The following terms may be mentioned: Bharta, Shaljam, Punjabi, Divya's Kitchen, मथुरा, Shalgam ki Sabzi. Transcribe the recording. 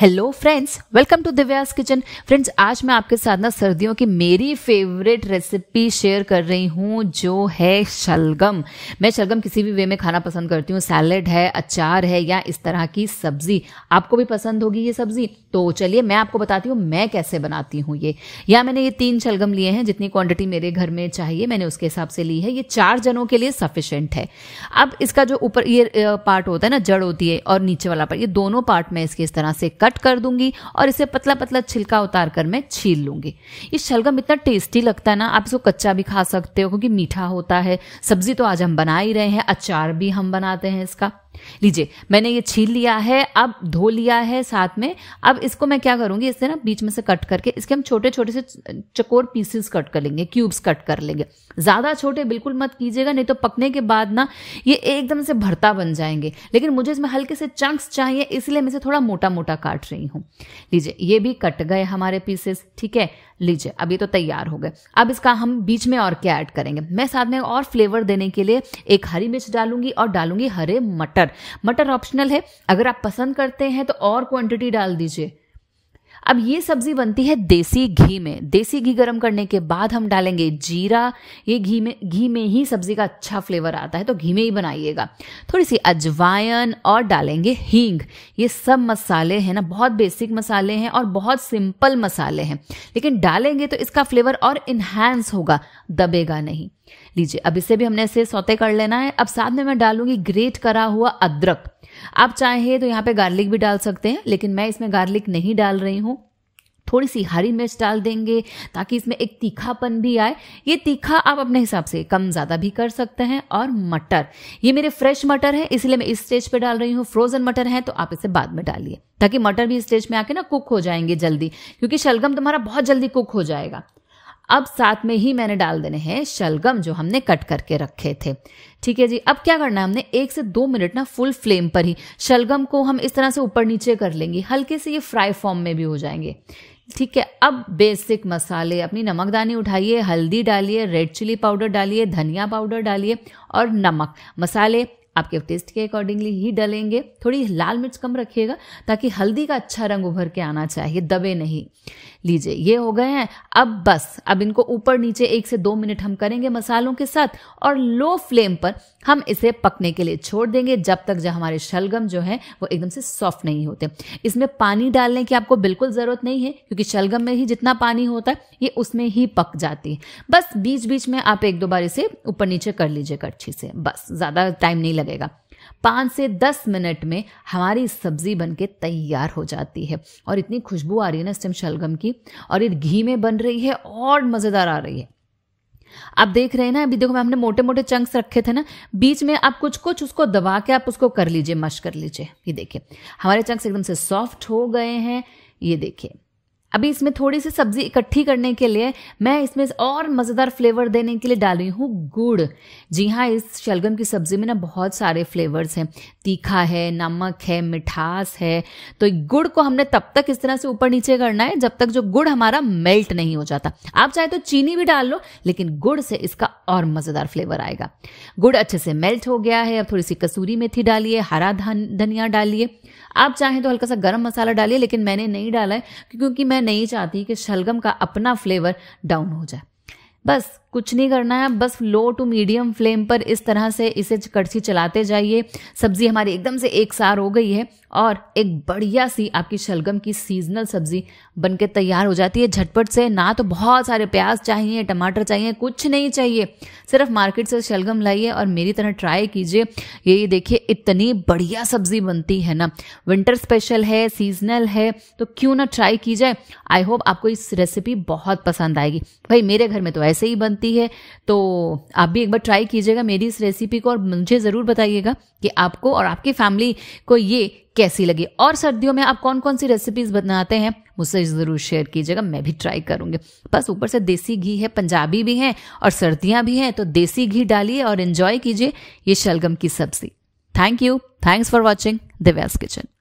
Hello friends, welcome to Divya's kitchen. Friends, आज मैं आपके साथ ना सर्दियों की मेरी फेवरेट रेसिपी शेयर कर रही हूँ, जो है शलगम। मैं शलगम किसी भी वे में खाना पसंद करती हूँ। सैलेड है, अचार है या इस तरह की सब्जी। आपको भी पसंद होगी ये सब्जी। तो चलिए मैं आपको बताती हूँ मैं कैसे बनाती हूँ ये। या मैंने ये 3 शलगम लिए हैं, जितनी क्वांटिटी मेरे घर में चाहिए मैंने उसके हिसाब से ली है। ये 4 जनों के लिए सफिशेंट है। अब इसका जो ऊपर ये पार्ट होता है ना, जड़ होती है, और नीचे वाला पार्ट, ये दोनों पार्ट मैं इसके इस तरह से कट कर दूंगी और इसे पतला पतला छिलका उतार कर मैं छील लूंगी। ये शलगम इतना टेस्टी लगता है ना, आप इसको कच्चा भी खा सकते हो क्योंकि मीठा होता है। सब्जी तो आज हम बना ही रहे हैं, अचार भी हम बनाते हैं इसका। लीजिए, मैंने ये छील लिया है, अब धो लिया है साथ में। अब इसको मैं क्या करूंगी, इससे ना बीच में से कट करके इसके हम छोटे छोटे से चकोर पीसेस कट कर लेंगे, क्यूब्स कट कर लेंगे। ज़्यादा छोटे बिल्कुल मत कीजिएगा, नहीं तो पकने के बाद ना ये एकदम से भरता बन जाएंगे। लेकिन मुझे इसमें हल्के से चंक्स चाहिए, इसलिए मैं इसे थोड़ा मोटा मोटा काट रही हूँ। लीजिए, ये भी कट गए हमारे पीसेस, ठीक है। लीजिए, अब ये तो तैयार हो गए। अब इसका हम बीच में और क्या ऐड करेंगे, मैं साथ में और फ्लेवर देने के लिए एक हरी मिर्च डालूंगी और डालूंगी हरे मटर। मटर ऑप्शनल है, अगर आप पसंद करते हैं तो और क्वांटिटी डाल दीजिए। अब ये सब्जी बनती है देसी घी में। देसी घी गर्म करने के बाद हम डालेंगे जीरा। ये घी में ही सब्जी का अच्छा फ्लेवर आता है, तो घी में ही बनाइएगा। थोड़ी सी अजवाइन और डालेंगे हींग। ये सब मसाले हैं ना, बहुत बेसिक मसाले हैं और बहुत सिंपल मसाले हैं, लेकिन डालेंगे तो इसका फ्लेवर और इन्हांस होगा, दबेगा नहीं। लीजिए, अब इसे भी हमने ऐसे सौते कर लेना है। अब साथ में मैं डालूंगी ग्रेट करा हुआ अदरक। आप चाहे तो यहाँ पे गार्लिक भी डाल सकते हैं, लेकिन मैं इसमें गार्लिक नहीं डाल रही हूँ। थोड़ी सी हरी मिर्च डाल देंगे ताकि इसमें एक तीखापन भी आए। ये तीखा आप अपने हिसाब से कम ज़्यादा भी कर सकते हैं। और मटर, ये मेरे फ्रेश मटर है इसलिए मैं इस स्टेज पे डाल रही हूँ। फ्रोजन मटर है तो आप इसे बाद में डालिए, ताकि मटर भी इस स्टेज में आके ना कुक हो जाएंगे जल्दी, क्योंकि शलगम तुम्हारा बहुत जल्दी कुक हो जाएगा। अब साथ में ही मैंने डाल देने हैं शलगम, जो हमने कट करके रखे थे, ठीक है जी। अब क्या करना है, हमने 1 से 2 मिनट ना फुल फ्लेम पर ही शलगम को हम इस तरह से ऊपर नीचे कर लेंगे, हल्के से ये फ्राई फॉर्म में भी हो जाएंगे, ठीक है। अब बेसिक मसाले, अपनी नमकदानी उठाइए, हल्दी डालिए, रेड चिली पाउडर डालिए, धनिया पाउडर डालिए और नमक। मसाले आपके टेस्ट के अकॉर्डिंगली ही डालेंगे। थोड़ी लाल मिर्च कम रखिएगा, ताकि हल्दी का अच्छा रंग उभर के आना चाहिए, दबे नहीं। लीजिए, ये हो गए हैं। अब बस, अब इनको ऊपर नीचे 1 से 2 मिनट हम करेंगे मसालों के साथ, और लो फ्लेम पर हम इसे पकने के लिए छोड़ देंगे, जब तक जो हमारे शलगम जो है वो एकदम से सॉफ्ट नहीं होते। इसमें पानी डालने की आपको बिल्कुल ज़रूरत नहीं है, क्योंकि शलगम में ही जितना पानी होता है ये उसमें ही पक जाती है। बस बीच बीच में आप 1-2 बार इसे ऊपर नीचे कर लीजिएगा अच्छे से, बस, ज़्यादा टाइम नहीं लगेगा। 5 से 10 मिनट में हमारी सब्जी बनके तैयार हो जाती है। और इतनी खुशबू आ रही है ना इस टाइम शलगम की, और ये घी में बन रही है और मज़ेदार आ रही है। आप देख रहे हैं ना, अभी देखो मैं हमने मोटे मोटे चंक्स रखे थे ना, बीच में आप कुछ कुछ उसको दबा के आप उसको कर लीजिए, मश कर लीजिए। ये देखिए, हमारे चंक्स एकदम से सॉफ्ट हो गए हैं। ये देखिए, अभी इसमें थोड़ी सी सब्जी इकट्ठी करने के लिए मैं इसमें और मज़ेदार फ्लेवर देने के लिए डाल रही हूँ गुड़। जी हाँ, इस शलगम की सब्जी में ना बहुत सारे फ्लेवर्स हैं, तीखा है, नमक है, मिठास है। तो गुड़ को हमने तब तक इस तरह से ऊपर नीचे करना है जब तक जो गुड़ हमारा मेल्ट नहीं हो जाता। आप चाहे तो चीनी भी डाल लो, लेकिन गुड़ से इसका और मज़ेदार फ्लेवर आएगा। गुड़ अच्छे से मेल्ट हो गया है। अब थोड़ी सी कसूरी मेथी डालिए, हरा धनिया डालिए, आप चाहें तो हल्का सा गरम मसाला डालिए, लेकिन मैंने नहीं डाला है क्योंकि मैं नहीं चाहती कि शलगम का अपना फ्लेवर डाउन हो जाए। बस कुछ नहीं करना है, बस लो टू मीडियम फ्लेम पर इस तरह से इसे कड़छी चलाते जाइए। सब्जी हमारी एकदम से एकसार हो गई है और एक बढ़िया सी आपकी शलगम की सीजनल सब्जी बनके तैयार हो जाती है झटपट से। ना तो बहुत सारे प्याज चाहिए, टमाटर चाहिए, कुछ नहीं चाहिए, सिर्फ मार्केट से शलगम लाइए और मेरी तरह ट्राई कीजिए। ये देखिए, इतनी बढ़िया सब्जी बनती है ना, विंटर स्पेशल है, सीजनल है, तो क्यों ना ट्राई की जाए। आई होप आपको इस रेसिपी बहुत पसंद आएगी। भाई, मेरे घर में तो ऐसे ही बनती है, तो आप भी एक बार ट्राई कीजिएगा मेरी इस रेसिपी को और मुझे ज़रूर बताइएगा कि आपको और आपकी फैमिली को ये कैसी लगी, और सर्दियों में आप कौन कौन सी रेसिपीज़ बनाते हैं मुझसे ज़रूर शेयर कीजिएगा, मैं भी ट्राई करूँगी। बस ऊपर से देसी घी है, पंजाबी भी हैं और सर्दियाँ भी हैं, तो देसी घी डालिए और इन्जॉय कीजिए ये शलगम की सब्जी। Thank you, thanks for watching Divya's kitchen.